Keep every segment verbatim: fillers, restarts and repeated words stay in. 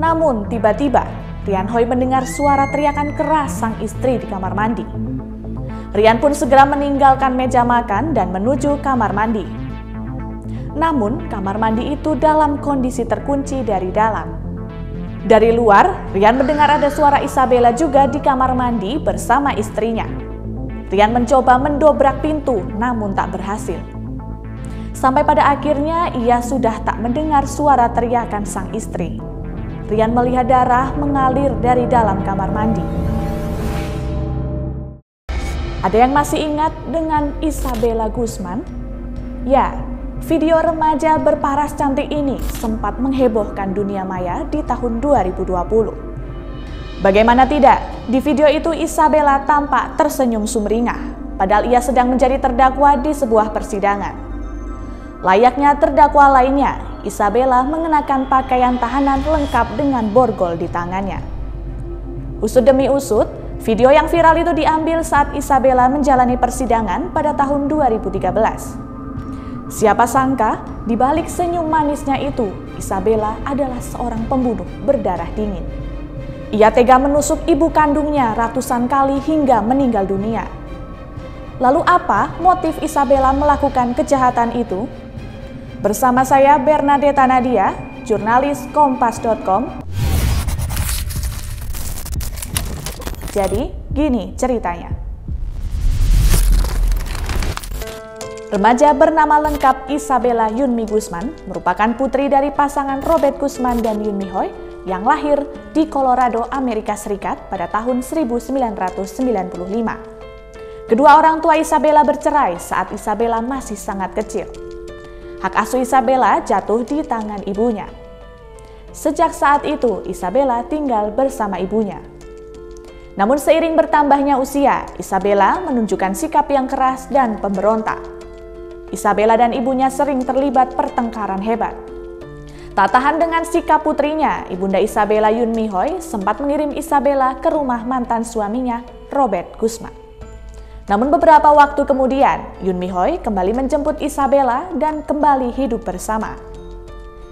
Namun tiba-tiba Ryan Hoy mendengar suara teriakan keras sang istri di kamar mandi. Ryan pun segera meninggalkan meja makan dan menuju kamar mandi. Namun kamar mandi itu dalam kondisi terkunci dari dalam. Dari luar, Ryan mendengar ada suara Isabella juga di kamar mandi bersama istrinya. Ryan mencoba mendobrak pintu namun tak berhasil. Sampai pada akhirnya ia sudah tak mendengar suara teriakan sang istri. Ryan melihat darah mengalir dari dalam kamar mandi. Ada yang masih ingat dengan Isabella Guzman? Ya, video remaja berparas cantik ini sempat menghebohkan dunia maya di tahun dua ribu dua puluh. Bagaimana tidak, di video itu Isabella tampak tersenyum sumringah, padahal ia sedang menjadi terdakwa di sebuah persidangan. Layaknya terdakwa lainnya, Isabella mengenakan pakaian tahanan lengkap dengan borgol di tangannya. Usut demi usut, video yang viral itu diambil saat Isabella menjalani persidangan pada tahun dua ribu tiga belas. Siapa sangka, di balik senyum manisnya itu, Isabella adalah seorang pembunuh berdarah dingin. Ia tega menusuk ibu kandungnya ratusan kali hingga meninggal dunia. Lalu apa motif Isabella melakukan kejahatan itu? Bersama saya Bernadetha Nadia, jurnalis Kompas titik com. Jadi, gini ceritanya. Remaja bernama lengkap Isabella Yunmi Guzman merupakan putri dari pasangan Robert Guzman dan Yunmi Hoy yang lahir di Colorado, Amerika Serikat pada tahun seribu sembilan ratus sembilan puluh lima. Kedua orang tua Isabella bercerai saat Isabella masih sangat kecil. Hak asuh Isabella jatuh di tangan ibunya. Sejak saat itu, Isabella tinggal bersama ibunya. Namun seiring bertambahnya usia, Isabella menunjukkan sikap yang keras dan pemberontak. Isabella dan ibunya sering terlibat pertengkaran hebat. Tak tahan dengan sikap putrinya, ibunda Isabella Yunmi Hoy sempat mengirim Isabella ke rumah mantan suaminya, Robert Guzman. Namun beberapa waktu kemudian, Yunmi Hoy kembali menjemput Isabella dan kembali hidup bersama.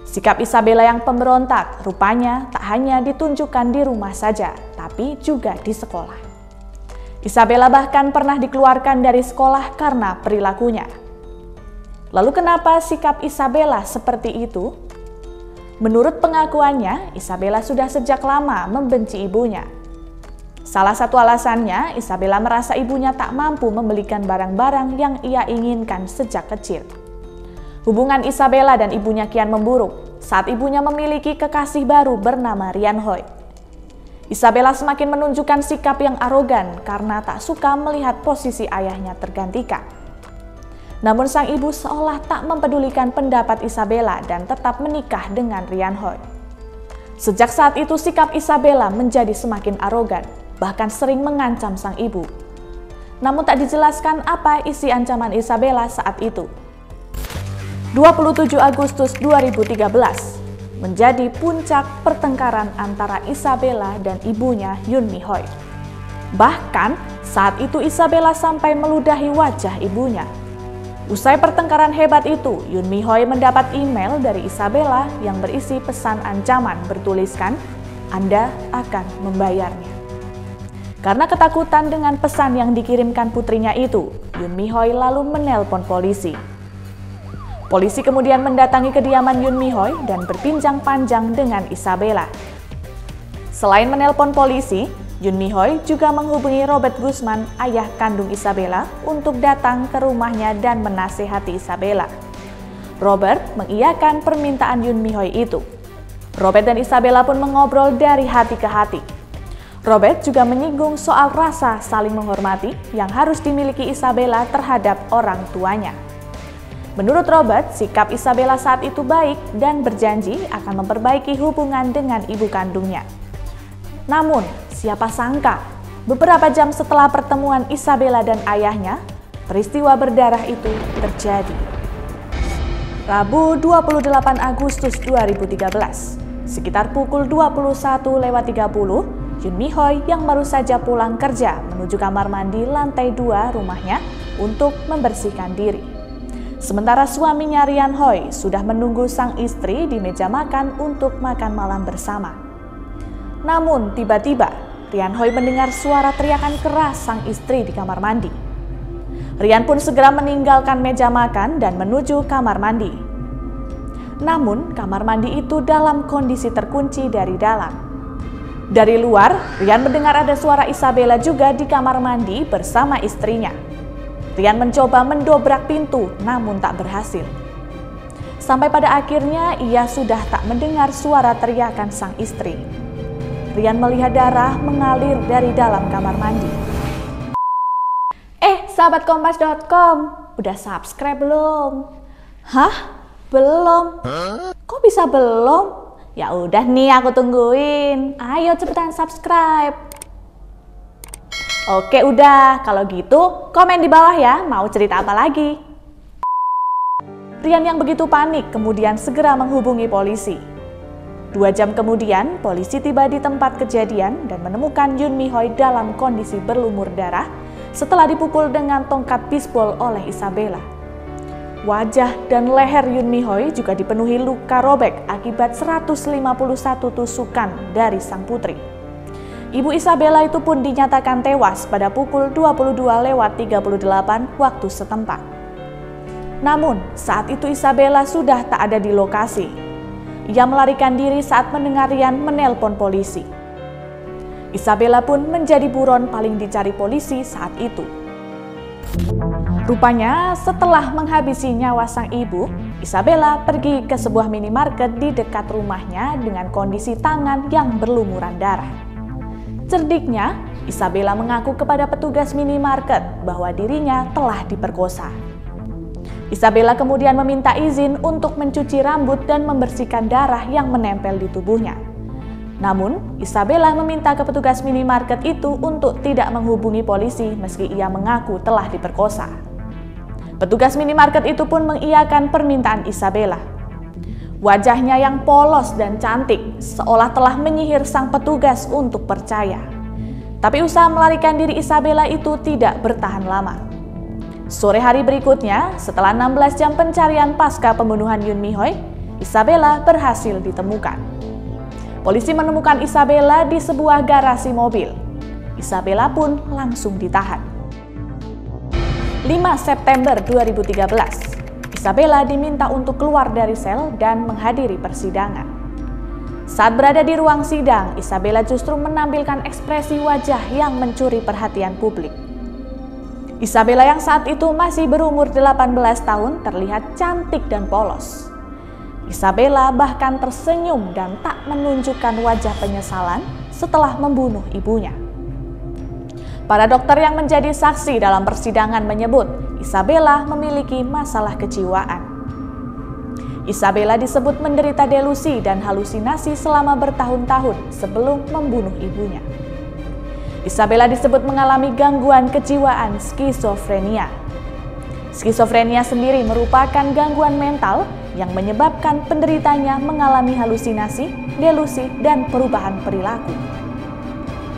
Sikap Isabella yang pemberontak rupanya tak hanya ditunjukkan di rumah saja, tapi juga di sekolah. Isabella bahkan pernah dikeluarkan dari sekolah karena perilakunya. Lalu kenapa sikap Isabella seperti itu? Menurut pengakuannya, Isabella sudah sejak lama membenci ibunya. Salah satu alasannya, Isabella merasa ibunya tak mampu membelikan barang-barang yang ia inginkan sejak kecil. Hubungan Isabella dan ibunya kian memburuk saat ibunya memiliki kekasih baru bernama Ryan Hoy. Isabella semakin menunjukkan sikap yang arogan karena tak suka melihat posisi ayahnya tergantikan. Namun sang ibu seolah tak mempedulikan pendapat Isabella dan tetap menikah dengan Ryan Hoy. Sejak saat itu sikap Isabella menjadi semakin arogan, bahkan sering mengancam sang ibu. Namun tak dijelaskan apa isi ancaman Isabella saat itu. dua puluh tujuh Agustus dua ribu tiga belas menjadi puncak pertengkaran antara Isabella dan ibunya Yunmi Hoy. Bahkan saat itu Isabella sampai meludahi wajah ibunya. Usai pertengkaran hebat itu, Yunmi Hoy mendapat email dari Isabella yang berisi pesan ancaman bertuliskan, "Anda akan membayarnya." Karena ketakutan dengan pesan yang dikirimkan putrinya itu, Yunmi Hoy lalu menelpon polisi. Polisi kemudian mendatangi kediaman Yunmi Hoy dan berbincang panjang dengan Isabella. Selain menelpon polisi, Yunmi Hoy juga menghubungi Robert Guzman, ayah kandung Isabella, untuk datang ke rumahnya dan menasehati Isabella. Robert mengiyakan permintaan Yunmi Hoy itu. Robert dan Isabella pun mengobrol dari hati ke hati. Robert juga menyinggung soal rasa saling menghormati yang harus dimiliki Isabella terhadap orang tuanya. Menurut Robert, sikap Isabella saat itu baik dan berjanji akan memperbaiki hubungan dengan ibu kandungnya. Namun, siapa sangka, beberapa jam setelah pertemuan Isabella dan ayahnya, peristiwa berdarah itu terjadi. Rabu dua puluh delapan Agustus dua ribu tiga belas, sekitar pukul dua puluh satu lewat tiga puluh, Yunmi Hoy yang baru saja pulang kerja menuju kamar mandi lantai dua rumahnya untuk membersihkan diri. Sementara suaminya Ryan Hoy sudah menunggu sang istri di meja makan untuk makan malam bersama. Namun tiba-tiba Ryan Hoy mendengar suara teriakan keras sang istri di kamar mandi. Ryan pun segera meninggalkan meja makan dan menuju kamar mandi. Namun kamar mandi itu dalam kondisi terkunci dari dalam. Dari luar, Ryan mendengar ada suara Isabella juga di kamar mandi bersama istrinya. Ryan mencoba mendobrak pintu namun tak berhasil. Sampai pada akhirnya ia sudah tak mendengar suara teriakan sang istri. Ryan melihat darah mengalir dari dalam kamar mandi. Eh, sahabat Kompas titik com, udah subscribe belum? Hah? Belum? Kok bisa belum? Ya udah nih aku tungguin. Ayo cepetan subscribe. Oke udah, kalau gitu komen di bawah ya mau cerita apa lagi. Ryan yang begitu panik kemudian segera menghubungi polisi. Dua jam kemudian polisi tiba di tempat kejadian dan menemukan Yunmi Hoy dalam kondisi berlumur darah setelah dipukul dengan tongkat bisbol oleh Isabella. Wajah dan leher Yunmi Hoy juga dipenuhi luka robek akibat seratus lima puluh satu tusukan dari sang putri. Ibu Isabella itu pun dinyatakan tewas pada pukul dua puluh dua lewat tiga puluh delapan waktu setempat. Namun, saat itu Isabella sudah tak ada di lokasi. Ia melarikan diri saat mendengar Ryan menelpon polisi. Isabella pun menjadi buron paling dicari polisi saat itu. Rupanya, setelah menghabisi nyawa sang ibu, Isabella pergi ke sebuah minimarket di dekat rumahnya dengan kondisi tangan yang berlumuran darah. Cerdiknya, Isabella mengaku kepada petugas minimarket bahwa dirinya telah diperkosa. Isabella kemudian meminta izin untuk mencuci rambut dan membersihkan darah yang menempel di tubuhnya. Namun, Isabella meminta ke petugas minimarket itu untuk tidak menghubungi polisi meski ia mengaku telah diperkosa. Petugas minimarket itu pun mengiyakan permintaan Isabella. Wajahnya yang polos dan cantik seolah telah menyihir sang petugas untuk percaya. Tapi usaha melarikan diri Isabella itu tidak bertahan lama. Sore hari berikutnya, setelah enam belas jam pencarian pasca pembunuhan Yunmi Hoy, Isabella berhasil ditemukan. Polisi menemukan Isabella di sebuah garasi mobil. Isabella pun langsung ditahan. lima September dua ribu tiga belas. Isabella diminta untuk keluar dari sel dan menghadiri persidangan. Saat berada di ruang sidang, Isabella justru menampilkan ekspresi wajah yang mencuri perhatian publik. Isabella yang saat itu masih berumur delapan belas tahun terlihat cantik dan polos. Isabella bahkan tersenyum dan tak menunjukkan wajah penyesalan setelah membunuh ibunya. Para dokter yang menjadi saksi dalam persidangan menyebut Isabella memiliki masalah kejiwaan. Isabella disebut menderita delusi dan halusinasi selama bertahun-tahun sebelum membunuh ibunya. Isabella disebut mengalami gangguan kejiwaan skizofrenia. Skizofrenia sendiri merupakan gangguan mental yang menyebabkan penderitanya mengalami halusinasi, delusi, dan perubahan perilaku.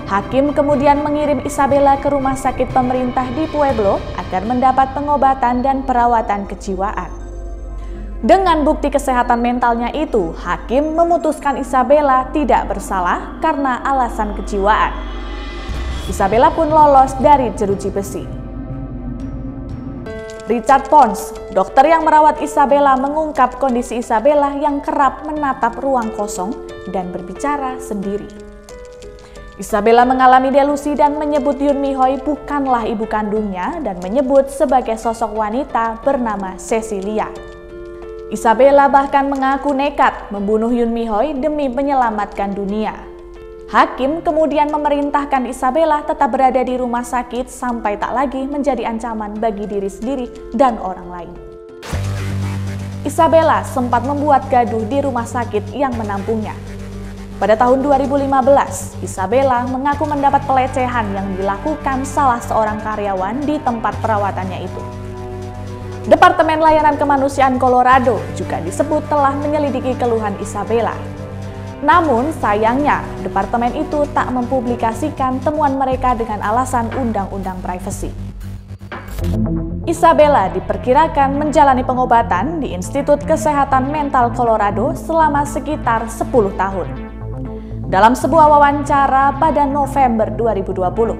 Hakim kemudian mengirim Isabella ke Rumah Sakit Pemerintah di Pueblo agar mendapat pengobatan dan perawatan kejiwaan. Dengan bukti kesehatan mentalnya itu, hakim memutuskan Isabella tidak bersalah karena alasan kejiwaan. Isabella pun lolos dari jeruji besi. Richard Pons, dokter yang merawat Isabella, mengungkap kondisi Isabella yang kerap menatap ruang kosong dan berbicara sendiri. Isabella mengalami delusi dan menyebut Yunmi Hoy bukanlah ibu kandungnya dan menyebut sebagai sosok wanita bernama Cecilia. Isabella bahkan mengaku nekat membunuh Yunmi Hoy demi menyelamatkan dunia. Hakim kemudian memerintahkan Isabella tetap berada di rumah sakit sampai tak lagi menjadi ancaman bagi diri sendiri dan orang lain. Isabella sempat membuat gaduh di rumah sakit yang menampungnya. Pada tahun dua ribu lima belas, Isabella mengaku mendapat pelecehan yang dilakukan salah seorang karyawan di tempat perawatannya itu. Departemen Layanan Kemanusiaan Colorado juga disebut telah menyelidiki keluhan Isabella. Namun sayangnya, departemen itu tak mempublikasikan temuan mereka dengan alasan undang-undang privasi. Isabella diperkirakan menjalani pengobatan di Institut Kesehatan Mental Colorado selama sekitar sepuluh tahun. Dalam sebuah wawancara pada November dua ribu dua puluh,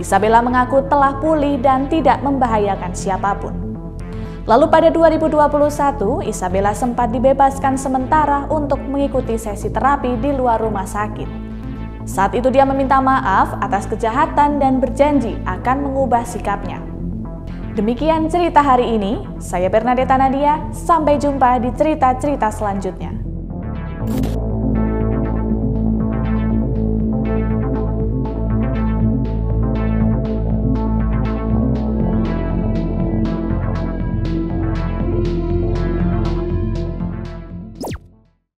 Isabella mengaku telah pulih dan tidak membahayakan siapapun. Lalu pada dua ribu dua puluh satu, Isabella sempat dibebaskan sementara untuk mengikuti sesi terapi di luar rumah sakit. Saat itu dia meminta maaf atas kejahatan dan berjanji akan mengubah sikapnya. Demikian cerita hari ini, saya Bernadetha Nadia, sampai jumpa di cerita-cerita selanjutnya.